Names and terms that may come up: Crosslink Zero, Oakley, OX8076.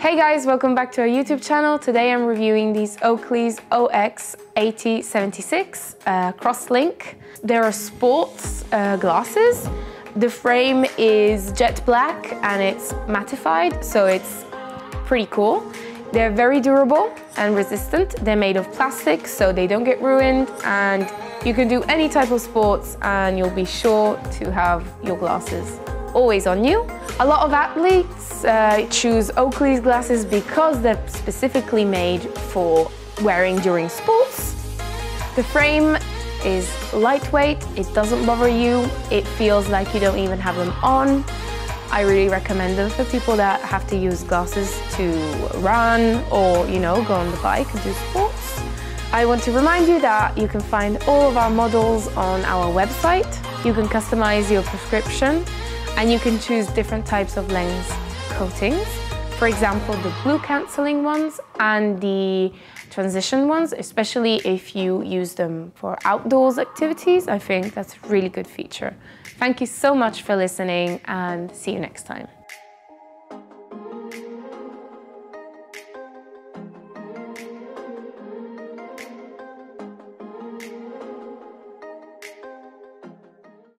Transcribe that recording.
Hey guys, welcome back to our YouTube channel. Today I'm reviewing these Oakley's OX8076 Crosslink. There are sports glasses. The frame is jet black and it's mattified, so it's pretty cool. They're very durable and resistant. They're made of plastic, so they don't get ruined, and you can do any type of sports and you'll be sure to have your glasses always on you. A lot of athletes choose Oakley's glasses because they're specifically made for wearing during sports. The frame is lightweight, it doesn't bother you, it feels like you don't even have them on. I really recommend them for people that have to use glasses to run or, you know, go on the bike and do sports. I want to remind you that you can find all of our models on our website. You can customize your prescription, and you can choose different types of lens coatings. For example, the blue cancelling ones and the transition ones, especially if you use them for outdoors activities. I think that's a really good feature. Thank you so much for listening, and see you next time.